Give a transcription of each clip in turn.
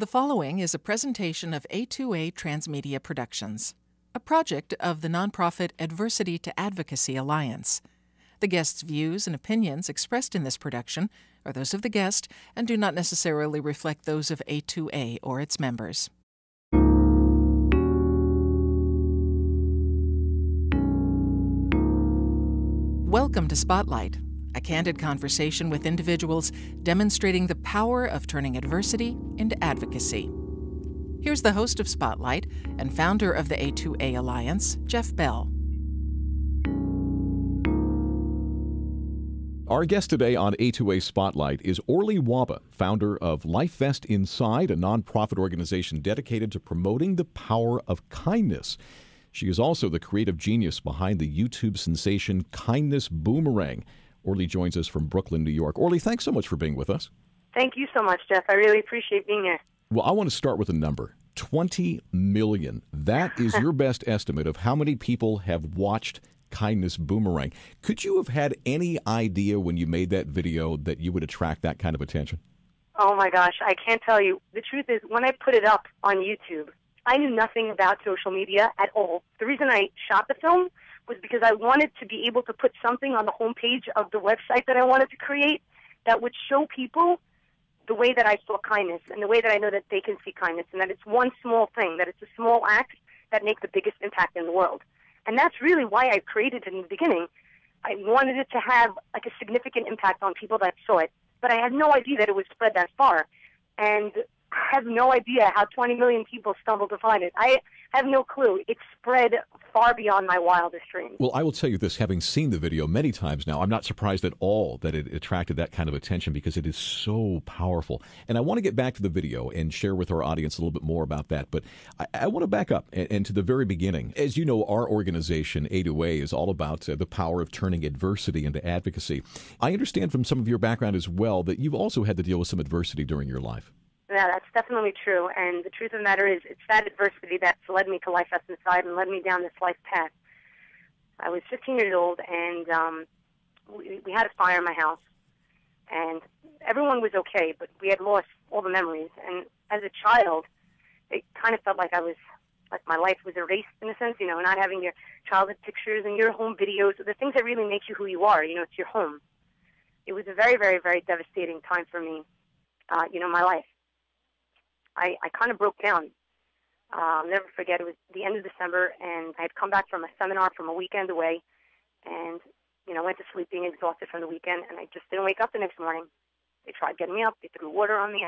The following is a presentation of A2A Transmedia Productions, a project of the nonprofit Adversity to Advocacy Alliance. The guests' views and opinions expressed in this production are those of the guest and do not necessarily reflect those of A2A or its members. Welcome to Spotlight, a candid conversation with individuals demonstrating the power of turning adversity into advocacy. Here's the host of Spotlight and founder of the A2A Alliance, Jeff Bell. Our guest today on A2A Spotlight is Orly Wahba, founder of LifeVest Inside, a nonprofit organization dedicated to promoting the power of kindness. She is also the creative genius behind the YouTube sensation Kindness Boomerang. Orly joins us from Brooklyn, New York. Orly, thanks so much for being with us. Thank you so much, Jeff. I really appreciate being here. Well, I want to start with a number, 20 million. That is your best estimate of how many people have watched Kindness Boomerang. Could you have had any idea when you made that video that you would attract that kind of attention? Oh, my gosh. I can't tell you. The truth is, when I put it up on YouTube, I knew nothing about social media at all. The reason I shot the film was because I wanted to be able to put something on the homepage of the website that I wanted to create that would show people the way that I saw kindness and the way that I know that they can see kindness, and that it's one small thing, that it's a small act that makes the biggest impact in the world. And that's really why I created it in the beginning. I wanted it to have like a significant impact on people that saw it, but I had no idea that it would spread that far. And I have no idea how 20 million people stumbled to find it. I have no clue. It spread far beyond my wildest dreams. Well, I will tell you this, having seen the video many times now, I'm not surprised at all that it attracted that kind of attention because it is so powerful. And I want to get back to the video and share with our audience a little bit more about that. But I want to back up and to the very beginning. As you know, our organization, A2A, is all about the power of turning adversity into advocacy. I understand from some of your background as well that you've also had to deal with some adversity during your life. Yeah, that's definitely true, and the truth of the matter is it's that adversity that's led me to LifeVest Inside and led me down this life path. I was 15 years old, and we had a fire in my house, and everyone was okay, but we had lost all the memories, and as a child, it kind of felt like my life was erased in a sense, you know, not having your childhood pictures and your home videos, the things that really make you who you are, you know, it's your home. It was a very, very, very devastating time for me, you know, my life. I kind of broke down. I'll never forget, it was the end of December, and I had come back from a seminar from a weekend away, and, you know, went to sleep being exhausted from the weekend, and I just didn't wake up the next morning. They tried getting me up. They threw water on me.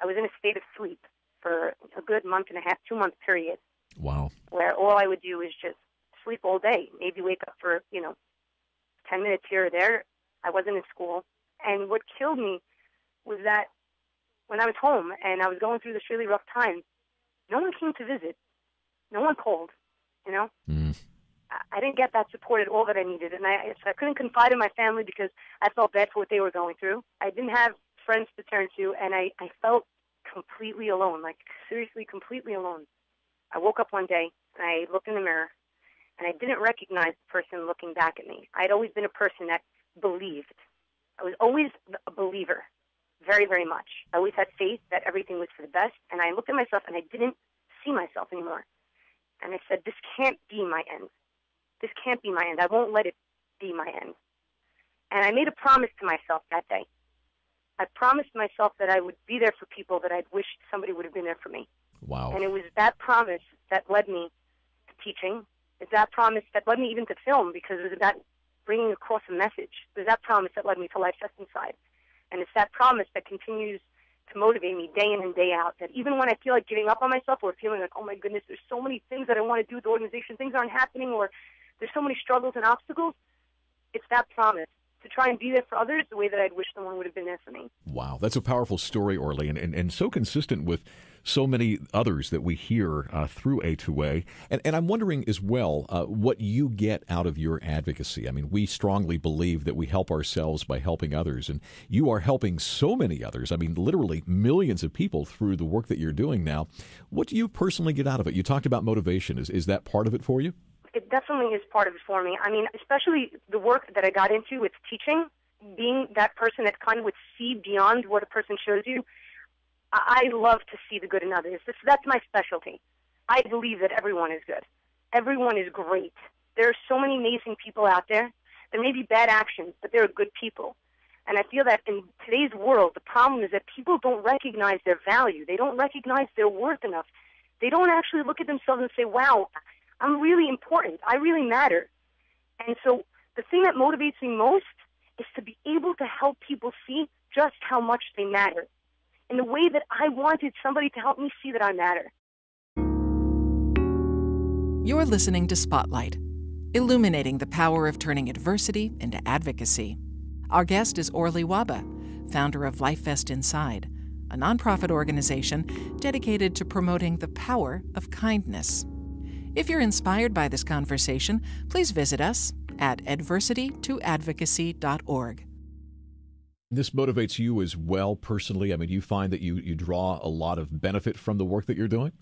I was in a state of sleep for a good month and a half, 2-month period. Wow. Where all I would do is just sleep all day, maybe wake up for, you know, 10 minutes here or there. I wasn't in school. And what killed me was that when I was home and I was going through this really rough time, no one came to visit. No one called, you know? Mm. I didn't get that support at all that I needed. And so I couldn't confide in my family because I felt bad for what they were going through. I didn't have friends to turn to, and I felt completely alone, like seriously completely alone. I woke up one day, and I looked in the mirror, and I didn't recognize the person looking back at me. I'd always been a person that believed. I was always a believer. Very, very much. I always had faith that everything was for the best, and I looked at myself and I didn't see myself anymore. And I said, this can't be my end. This can't be my end. I won't let it be my end. And I made a promise to myself that day. I promised myself that I would be there for people that I'd wished somebody would have been there for me. Wow. And it was that promise that led me to teaching. It's that promise that led me even to film, because it was about bringing across a message. It was that promise that led me to LifeVest Inside. And it's that promise that continues to motivate me day in and day out, that even when I feel like giving up on myself or feeling like, oh, my goodness, there's so many things that I want to do with the organization, things aren't happening, or there's so many struggles and obstacles, it's that promise to try and be there for others the way that I'd wish someone would have been there for me. Wow, that's a powerful story, Orly, and so consistent with so many others that we hear through A2A. And I'm wondering as well what you get out of your advocacy. I mean, we strongly believe that we help ourselves by helping others, and you are helping so many others. I mean, literally millions of people through the work that you're doing now. What do you personally get out of it? You talked about motivation. Is that part of it for you? It definitely is part of it for me. I mean, especially the work that I got into with teaching, being that person that kind of would see beyond what a person shows you. I love to see the good in others. That's my specialty. I believe that everyone is good. Everyone is great. There are so many amazing people out there. There may be bad actions, but there are good people. And I feel that in today's world, the problem is that people don't recognize their value. They don't recognize their worth enough. They don't actually look at themselves and say, wow, I'm really important. I really matter. And so the thing that motivates me most is to be able to help people see just how much they matter in the way that I wanted somebody to help me see that I matter. You're listening to Spotlight, illuminating the power of turning adversity into advocacy. Our guest is Orly Wahba, founder of LifeVest Inside, a nonprofit organization dedicated to promoting the power of kindness. If you're inspired by this conversation, please visit us at adversitytoadvocacy.org. This motivates you as well personally? I mean, do you find that you draw a lot of benefit from the work that you're doing?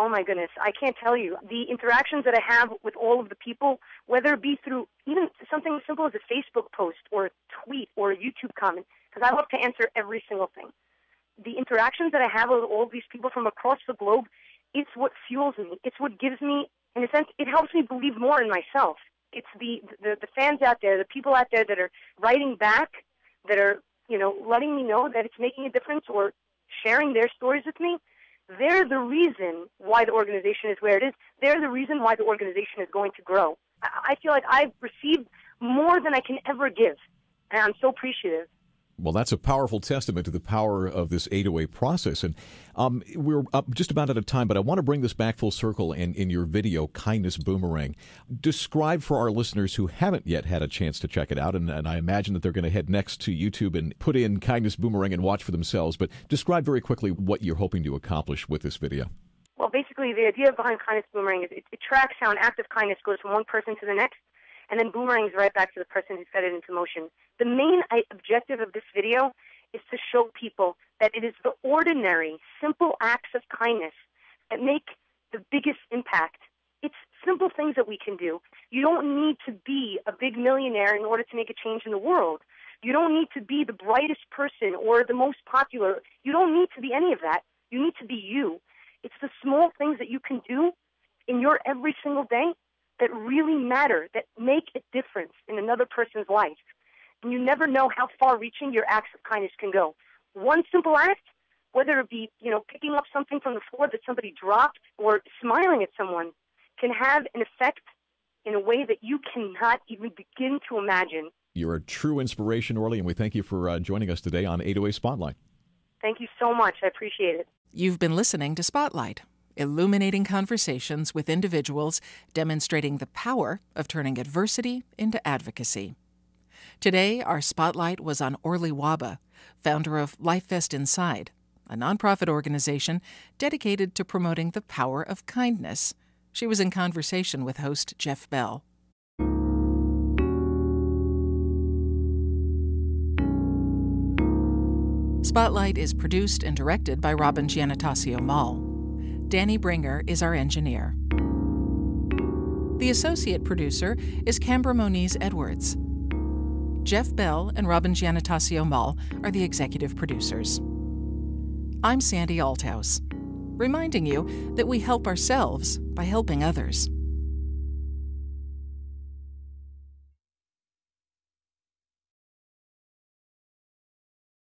Oh, my goodness. I can't tell you. The interactions that I have with all of the people, whether it be through even something as simple as a Facebook post or a tweet or a YouTube comment, because I love to answer every single thing. The interactions that I have with all of these people from across the globe, it's what fuels me. It's what gives me, in a sense, it helps me believe more in myself. It's the fans out there, the people out there that are writing back, that are, letting me know that it's making a difference or sharing their stories with me. They're the reason why the organization is where it is. They're the reason why the organization is going to grow. I feel like I've received more than I can ever give, and I'm so appreciative. Well, that's a powerful testament to the power of this A2A process. And we're up just about out of time, but I want to bring this back full circle in your video, Kindness Boomerang. Describe for our listeners who haven't yet had a chance to check it out, and I imagine that they're going to head next to YouTube and put in Kindness Boomerang and watch for themselves, but describe very quickly what you're hoping to accomplish with this video. Well, basically, the idea behind Kindness Boomerang is it tracks how an act of kindness goes from one person to the next, and then boomerangs right back to the person who set it into motion. The main objective of this video is to show people that it is the ordinary, simple acts of kindness that make the biggest impact. It's simple things that we can do. You don't need to be a big millionaire in order to make a change in the world. You don't need to be the brightest person or the most popular. You don't need to be any of that. You need to be you. It's the small things that you can do in your every single day that really matter, that make a difference in another person's life. And you never know how far-reaching your acts of kindness can go. One simple act, whether it be, picking up something from the floor that somebody dropped or smiling at someone, can have an effect in a way that you cannot even begin to imagine. You're a true inspiration, Orly, and we thank you for joining us today on A2A Spotlight. Thank you so much. I appreciate it. You've been listening to Spotlight, illuminating conversations with individuals demonstrating the power of turning adversity into advocacy. Today, our spotlight was on Orly Wahba, founder of LifeVest Inside, a nonprofit organization dedicated to promoting the power of kindness. She was in conversation with host Jeff Bell. Spotlight is produced and directed by Robin Gianatasio Mall. Danny Bringer is our engineer. The associate producer is Cambra Moniz-Edwards. Jeff Bell and Robin Gianatasio Mall are the executive producers. I'm Sandy Althaus, reminding you that we help ourselves by helping others.